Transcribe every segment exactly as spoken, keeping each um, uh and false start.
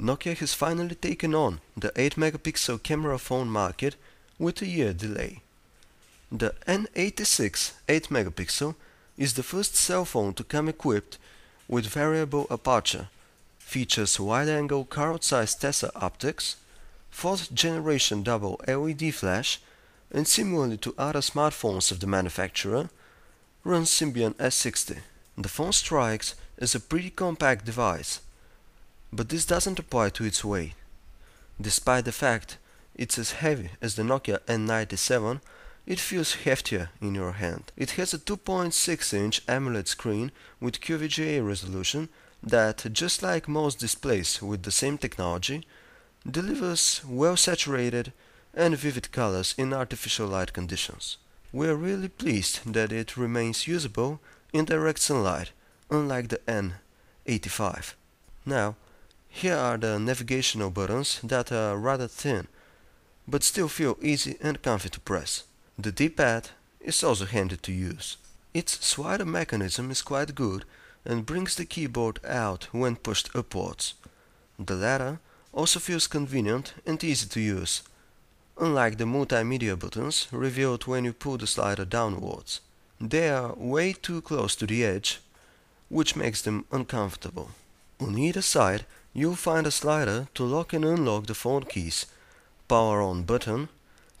Nokia has finally taken on the eight megapixel camera phone market with a year delay. The N eighty-six eight megapixel is the first cell phone to come equipped with variable aperture, features wide-angle carrot-sized Tessar optics, fourth generation double L E D flash, and similarly to other smartphones of the manufacturer, runs Symbian S sixty. The phone strikes as a pretty compact device, but this doesn't apply to its weight. Despite the fact it's as heavy as the Nokia N ninety-seven, it feels heftier in your hand. It has a two point six inch AMOLED screen with Q V G A resolution that, just like most displays with the same technology, delivers well-saturated and vivid colors in artificial light conditions. We are really pleased that it remains usable in direct sunlight, unlike the N eighty-five. Now, here are the navigational buttons that are rather thin, but still feel easy and comfy to press. The D pad is also handy to use. Its slider mechanism is quite good and brings the keyboard out when pushed upwards. The latter also feels convenient and easy to use, unlike the multimedia buttons revealed when you pull the slider downwards. They are way too close to the edge, which makes them uncomfortable. On either side, you'll find a slider to lock and unlock the phone keys, power on button,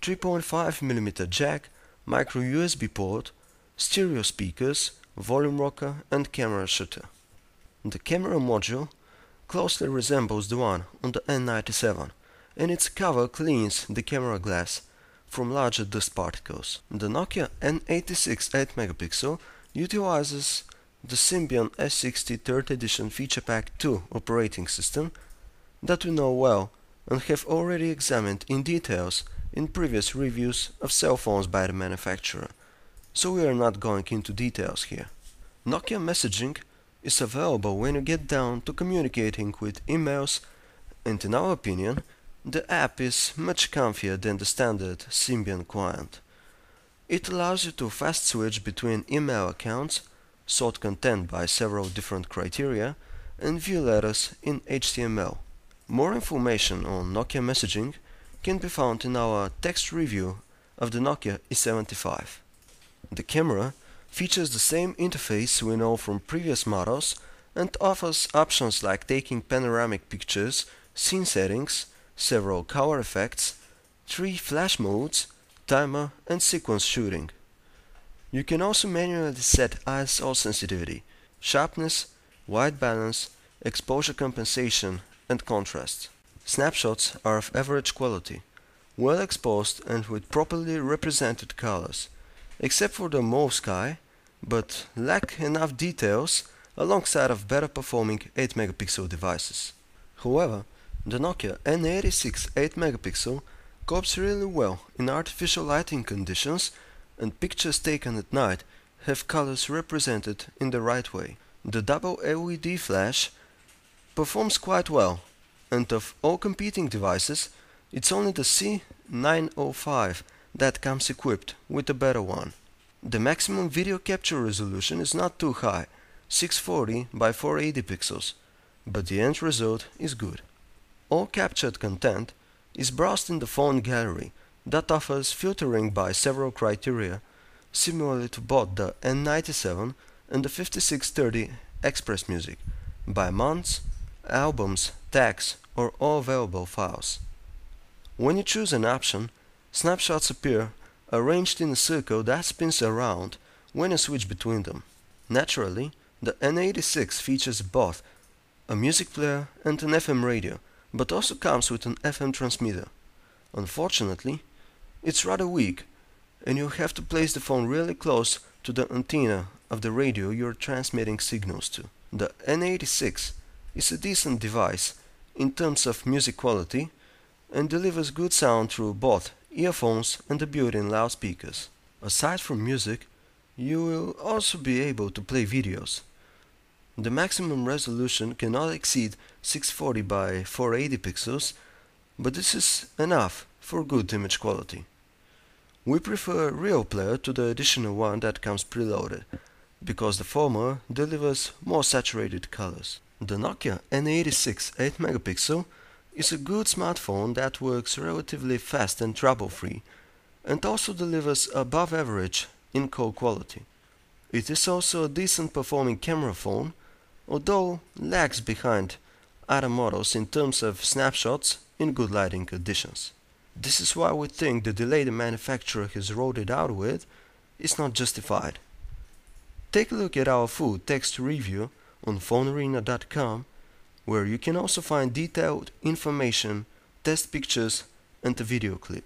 three point five millimeter jack, micro U S B port, stereo speakers, volume rocker and camera shutter. The camera module closely resembles the one on the N ninety-seven, and its cover cleans the camera glass from larger dust particles. The Nokia N eighty-six eight megapixel utilizes the Symbian S sixty third edition Feature Pack two operating system that we know well and have already examined in details in previous reviews of cell phones by the manufacturer, so we are not going into details here. Nokia Messaging is available when you get down to communicating with emails, and in our opinion, the app is much comfier than the standard Symbian client. It allows you to fast switch between email accounts, sort content by several different criteria, and view letters in H T M L. More information on Nokia Messaging can be found in our text review of the Nokia E seventy-five. The camera features the same interface we know from previous models and offers options like taking panoramic pictures, scene settings, several color effects, three flash modes, timer and sequence shooting. You can also manually set I S O sensitivity, sharpness, white balance, exposure compensation and contrast. Snapshots are of average quality, well exposed and with properly represented colors, except for the mauve sky, but lack enough details alongside of better performing eight megapixel devices. However, the Nokia N eighty-six eight megapixel copes really well in artificial lighting conditions, and pictures taken at night have colors represented in the right way. The double L E D flash performs quite well, and of all competing devices, it's only the C nine oh five that comes equipped with a better one. The maximum video capture resolution is not too high, six forty by four eighty pixels, but the end result is good. All captured content is browsed in the phone gallery that offers filtering by several criteria, similarly to both the N ninety-seven and the fifty-six thirty Express Music, by months, albums, tags or all available files. When you choose an option, snapshots appear arranged in a circle that spins around when you switch between them. Naturally, the N eighty-six features both a music player and an F M radio, but also comes with an F M transmitter. Unfortunately, it's rather weak, and you have to place the phone really close to the antenna of the radio you're transmitting signals to. The N eighty-six is a decent device in terms of music quality and delivers good sound through both earphones and the built-in loudspeakers. Aside from music, you will also be able to play videos. The maximum resolution cannot exceed six forty by four eighty pixels, but this is enough for good image quality. We prefer a real player to the additional one that comes preloaded, because the former delivers more saturated colors. The Nokia N eighty-six eight megapixel is a good smartphone that works relatively fast and trouble-free, and also delivers above average in-call quality. It is also a decent performing camera phone, although lags behind other models in terms of snapshots in good lighting conditions. This is why we think the delay the manufacturer has rolled it out with is not justified. Take a look at our full text review on phone arena dot com, where you can also find detailed information, test pictures and a video clip.